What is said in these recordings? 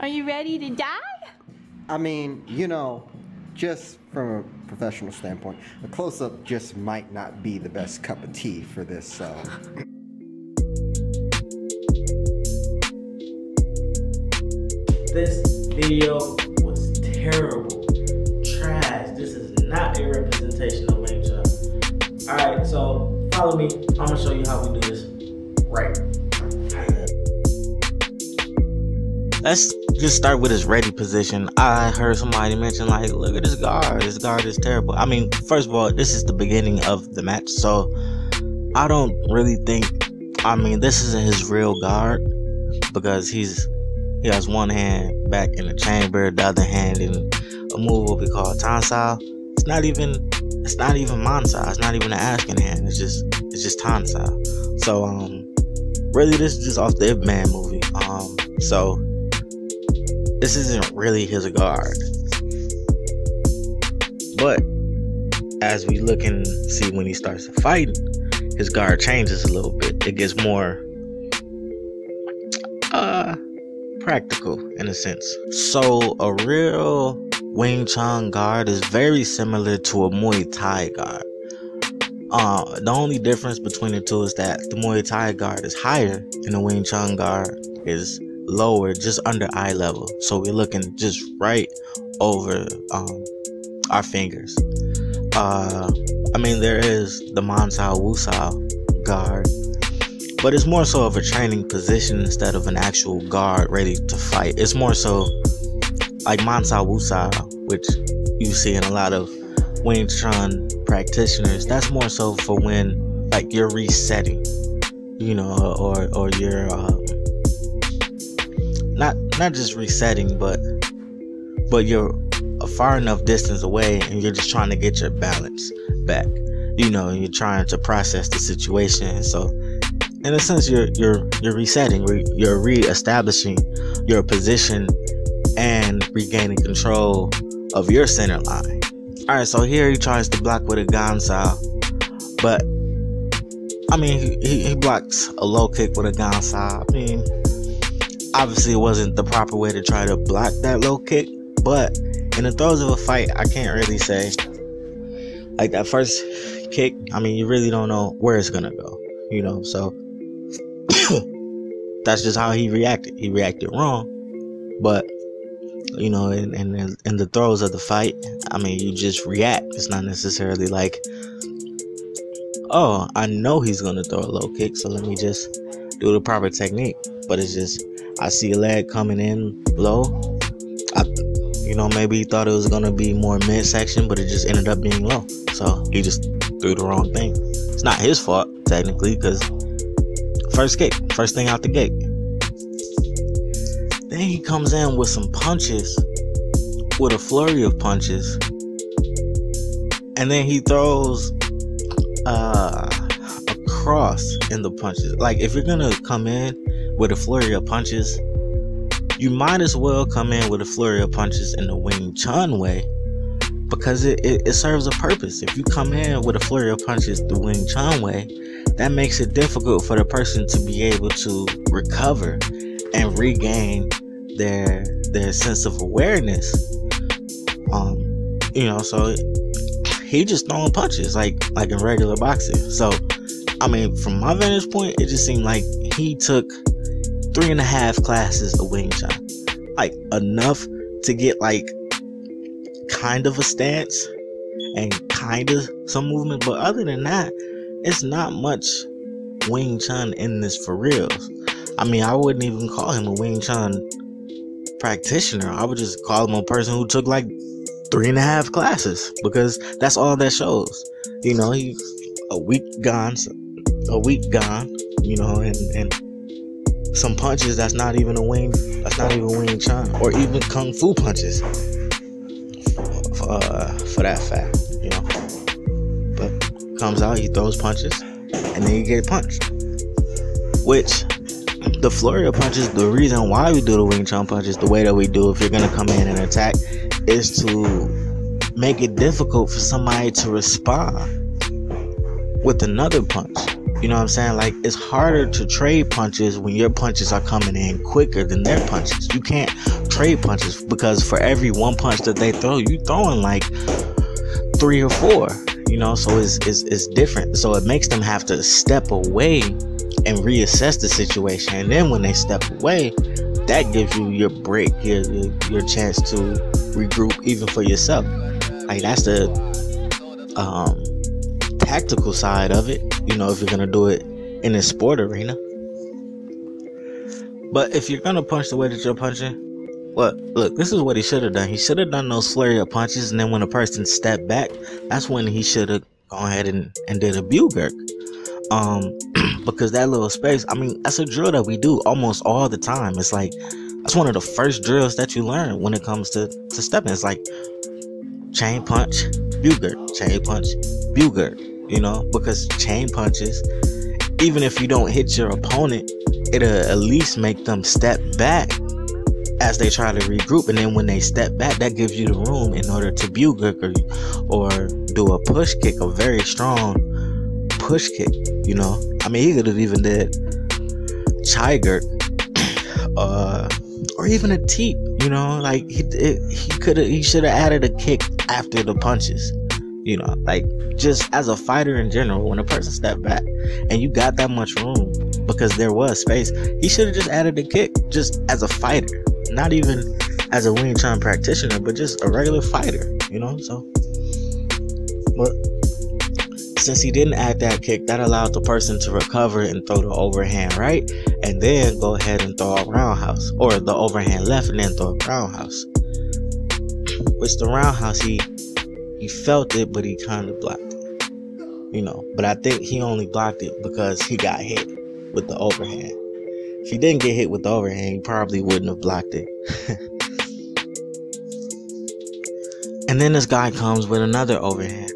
Are you ready to die? I mean, you know, just from a professional standpoint, a close-up just might not be the best cup of tea for this, so. This video was terrible. Trash. This is not a representation of Wing Chun. Alright, so follow me. I'm gonna show you how we do this right. Let's just start with his ready position. I heard somebody mention, like, look at this guard. This guard is terrible. I mean, first of all, this is the beginning of the match, so I don't really think, I mean, this isn't his real guard, because he has one hand back in the chamber, the other hand in a move what we call Tan Sao. It's not even Mansa. It's not even an asking hand. It's just Tan Sao. So really, this is just off the Ip Man movie. So this isn't really his guard, but as we look and see when he starts to fight, his guard changes a little bit. It gets more practical in a sense. So a real Wing Chun guard is very similar to a Muay Thai guard. The only difference between the two is that the Muay Thai guard is higher and the Wing Chun guard is lower, just under eye level, so we're looking just right over our fingers. I mean, there is the mansao wusao guard, but it's more so of a training position instead of an actual guard ready to fight. It's more so like mansao wusao, which you see in a lot of Wing Chun practitioners. That's more so for when, like, you're resetting, you know, or you're not just resetting, but you're a far enough distance away and you're just trying to get your balance back, you know, and you're trying to process the situation. So in a sense, you're resetting, you're reestablishing your position and regaining control of your center line. All right, so here he tries to block with a gonsa, but I mean, he blocks a low kick with a gonsa. I mean, obviously it wasn't the proper way to try to block that low kick, but in the throes of a fight, I can't really say, like, that first kick, I mean, you really don't know where it's gonna go, you know, so that's just how he reacted. He reacted wrong, but you know, in the throes of the fight, I mean, you just react. It's not necessarily like, oh, I know he's gonna throw a low kick, so let me just do the proper technique. But it's just, I see a leg coming in low. You know, maybe he thought it was gonna be more midsection, but it just ended up being low. So he just threw the wrong thing. It's not his fault technically, because first kick, first thing out the gate. Then he comes in with some punches, with a flurry of punches, and then he throws a cross in the punches. Like, if you're gonna come in with a flurry of punches, you might as well come in with a flurry of punches in the Wing Chun way, because it serves a purpose. If you come in with a flurry of punches the Wing Chun way, that makes it difficult for the person to be able to recover and regain their sense of awareness. You know, so he just throwing punches like in regular boxing. So I mean, from my vantage point, it just seemed like he took 3.5 classes of Wing Chun, like enough to get like kind of a stance and kind of some movement, but other than that, it's not much Wing Chun in this for reals. I mean, I wouldn't even call him a Wing Chun practitioner. I would just call him a person who took like 3.5 classes, because that's all that shows. You know, he's a week gone, you know, and some punches that's not even Wing Chun, or even Kung Fu punches for that fact, you know. But comes out, he throws punches, and then you get punched. Which the flurry of punches, the reason why we do the Wing Chun punches the way that we do, if you're gonna come in and attack, is to make it difficult for somebody to respond. with another punch. You know what I'm saying? Like, it's harder to trade punches when your punches are coming in quicker than their punches. You can't trade punches because for every one punch that they throw, you throwing like 3 or 4. You know, so it's different. So it makes them have to step away and reassess the situation. And then when they step away, that gives you your break, your chance to regroup, even for yourself. Like, that's the tactical side of it, you know, if you're gonna do it in a sport arena. But if you're gonna punch the way that you're punching, well, look, this is what he should have done. He should have done those flurry of punches, and then when a person stepped back, that's when he should have gone ahead and did a bugerk. Because that little space, I mean, that's a drill that we do almost all the time. It's like, that's one of the first drills that you learn when it comes to stepping. It's like chain punch, bugerk, chain punch, bugerk, you know, because chain punches, even if you don't hit your opponent, it'll at least make them step back as they try to regroup. And then when they step back, that gives you the room in order to bugerk or do a push kick, a very strong push kick, you know. I mean, he could have even did chi gerk, or even a teep, you know. Like, he should have added a kick after the punches, you know. Like, just as a fighter in general, when a person stepped back and you got that much room because there was space, he should have just added a kick, just as a fighter, not even as a Wing Chun practitioner, but just a regular fighter, you know. So, but since he didn't add that kick, that allowed the person to recover and throw the overhand right, and then go ahead and throw a roundhouse, or the overhand left and then throw a roundhouse. Which the roundhouse, he felt it, but he kind of blocked it, you know. But I think he only blocked it because he got hit with the overhand. If he didn't get hit with the overhand, he probably wouldn't have blocked it. And then this guy comes with another overhand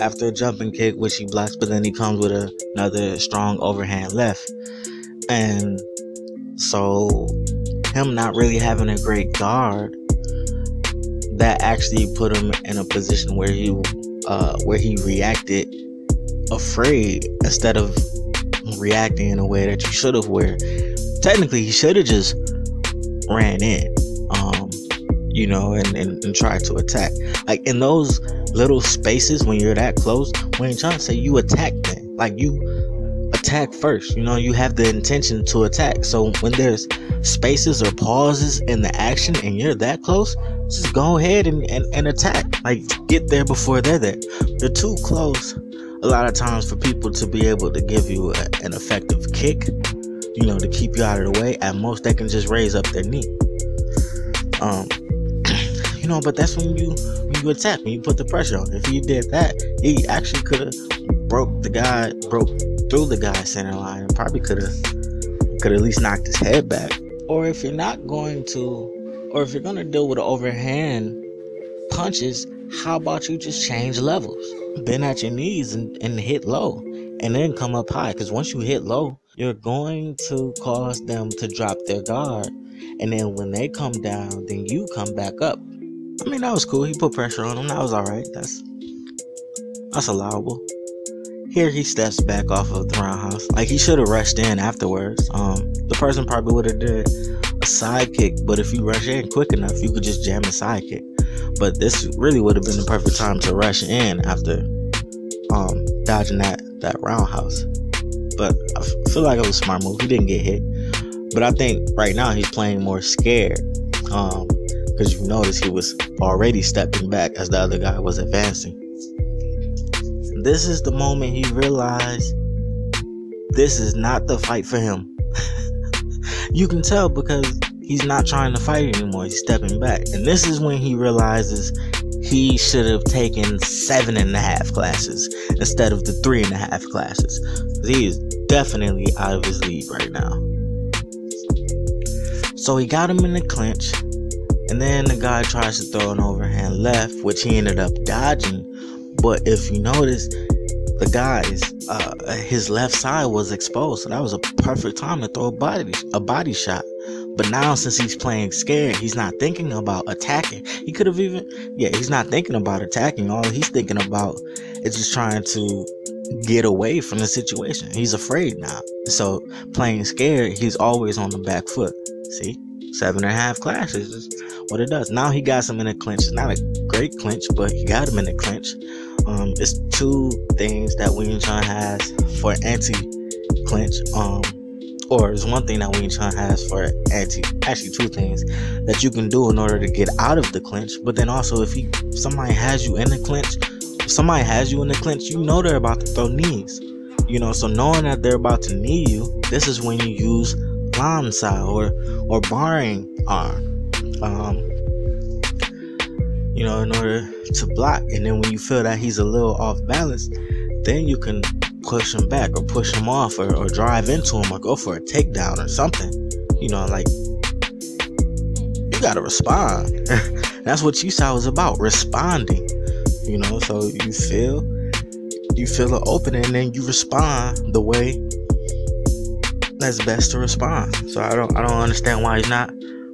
after a jumping kick, which he blocks, but then he comes with another strong overhand left. And so him not really having a great guard, that actually put him in a position where he reacted afraid instead of reacting in a way that you should have, where technically he should have just ran in, you know, and tried to attack. Like, in those little spaces when you're that close, Wing Chun say you attack then. Like, you attack first, you know, you have the intention to attack. So when there's spaces or pauses in the action and you're that close, just go ahead and attack. Like, get there before they're there. They're too close a lot of times for people to be able to give you an effective kick, you know, to keep you out of the way. At most, they can just raise up their knee. You know, but that's when you attack, when you put the pressure on. If he did that, he actually could have broke through the guy's center line, and probably could at least knocked his head back. Or if you're not going to, or if you're gonna deal with overhand punches, how about you just change levels, bend at your knees and hit low, and then come up high? Because once you hit low, you're going to cause them to drop their guard, and then when they come down, then you come back up. I mean, that was cool. He put pressure on him. That was all right. That's allowable. Here he steps back off of the roundhouse. Like, he should have rushed in afterwards. The person probably would have did a side kick, but if you rush in quick enough, you could just jam a side kick. But this really would have been the perfect time to rush in after dodging that roundhouse. But I feel like it was a smart move. He didn't get hit. But I think right now he's playing more scared. Because you notice he was already stepping back as the other guy was advancing. This is the moment he realized this is not the fight for him. You can tell because he's not trying to fight anymore. He's stepping back. And this is when he realizes he should have taken 7.5 classes instead of the 3.5 classes. He is definitely out of his league right now. So he got him in the clinch. And then the guy tries to throw an overhand left, which he ended up dodging. But if you notice, the guy's his left side was exposed, so that was a perfect time to throw a body shot. But now, since he's playing scared, he's not thinking about attacking. He could have even, yeah, he's not thinking about attacking. All he's thinking about is just trying to get away from the situation. He's afraid now. So playing scared, he's always on the back foot. See? 7.5 clashes is what it does. Now he got him in a clinch. It's not a great clinch, but he got him in a clinch. It's two things that Wing Chun has for anti-clinch. Or there's one thing that Wing Chun has for actually two things that you can do in order to get out of the clinch. But then also, if somebody has you in the clinch, you know they're about to throw knees. You know, so knowing that they're about to knee you, this is when you use lam sai or barring arm, you know, in order to block. And then when you feel that he's a little off balance, then you can push him back or push him off or drive into him or go for a takedown or something. You know, like, you gotta respond. That's what Yusai was about, responding. You know, so you feel an opening and then you respond the way that's best to respond. So I don't understand why he's not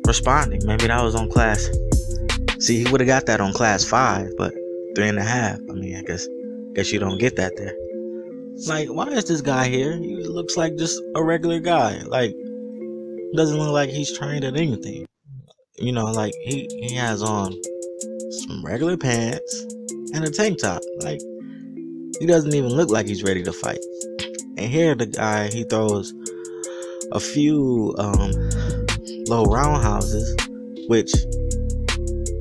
responding. Maybe that was on class. See, he would have got that on class 5, but 3.5. I mean, I guess you don't get that there. Like, why is this guy here? He looks like just a regular guy. Like, doesn't look like he's trained at anything. You know, like he has on some regular pants and a tank top. Like, he doesn't even look like he's ready to fight. And here the guy, he throws a few low roundhouses, which,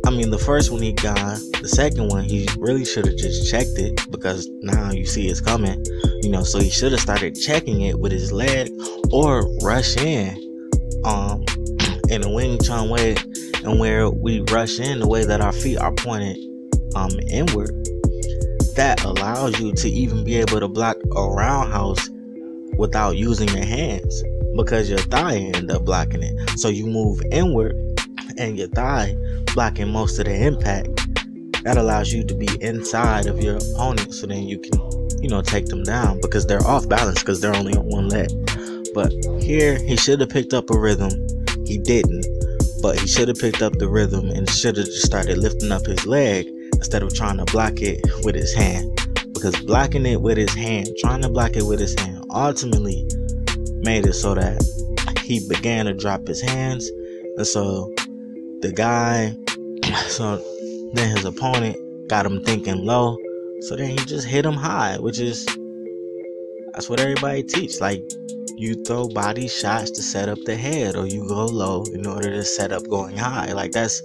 I mean, the first one he got, the second one he really should have just checked it, because now you see it's coming, you know. So he should have started checking it with his leg or rush in in a Wing Chun way, and where we rush in the way that our feet are pointed inward. That allows you to even be able to block a roundhouse without using your hands, because your thigh end up blocking it. So you move inward and your thigh blocking most of the impact. That allows you to be inside of your opponent, so then you can, you know, take them down, because they're off balance, because they're only on one leg. But here he should have picked up a rhythm. He didn't, but he should have picked up the rhythm and should have just started lifting up his leg instead of trying to block it with his hand, because blocking it with his hand, trying to block it with his hand, ultimately made it so that he began to drop his hands. And so then his opponent got him thinking low, so then he just hit him high, which is, that's what everybody teach. Like, you throw body shots to set up the head, or you go low in order to set up going high. Like, that's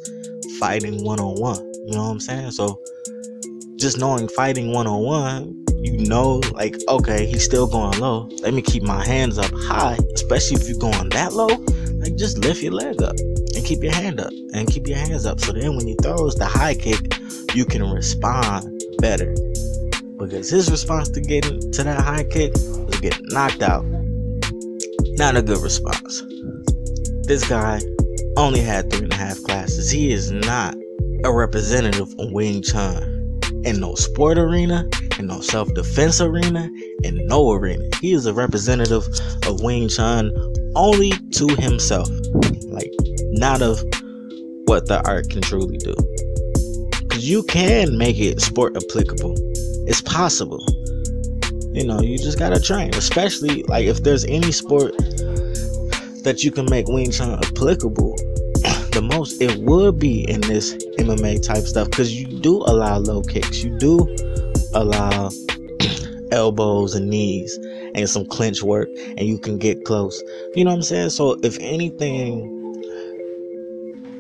fighting 101, you know what I'm saying? So just knowing fighting 101, you know, like, okay, he's still going low, let me keep my hands up high. Especially if you're going that low, like, just lift your leg up and keep your hand up and keep your hands up. So then when he throws the high kick, you can respond better, because his response to getting to that high kick was getting knocked out. Not a good response. This guy only had 3.5 classes. He is not a representative of Wing Chun in no sport arena, in no self-defense arena, in no arena. He is a representative of Wing Chun only to himself. Like, not of what the art can truly do, because you can make it sport applicable. It's possible. You know, you just gotta train. Especially, like, if there's any sport that you can make Wing Chun applicable the most, it would be in this MMA type stuff, because you do allow low kicks, you do allow elbows and knees and some clinch work, and you can get close, you know what I'm saying? So if anything,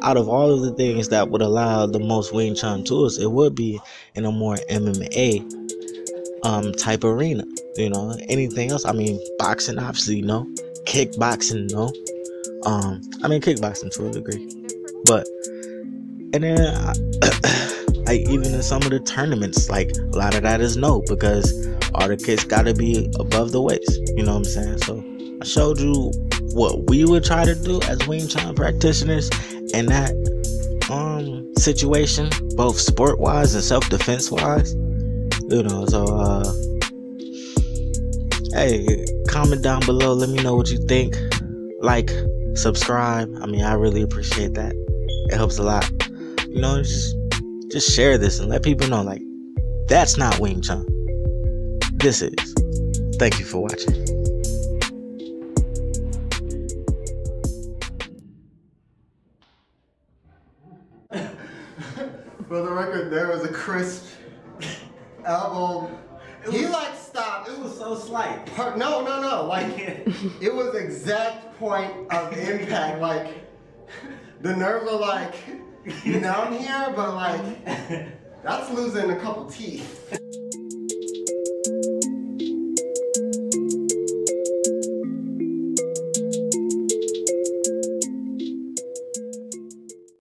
out of all of the things that would allow the most Wing Chun tools, it would be in a more MMA type arena. You know, anything else, I mean, boxing, obviously, no. Kickboxing, no. I mean, kickboxing to a degree, but, and then like, even in some of the tournaments, like, a lot of that is no, because all the kids gotta be above the waist, you know what I'm saying? So I showed you what we would try to do as Wing Chun practitioners in that situation, both sport wise and self defense wise, you know. So hey, comment down below, let me know what you think. Like, subscribe, I mean, I really appreciate that, it helps a lot. You know, just share this and let people know, like, that's not Wing Chun. this is. Thank you for watching. For the record, there was a crisp elbow. He like stopped. It was so slight. No. Like it was exact point of impact. Like the nerves are like down here, but like that's losing a couple teeth.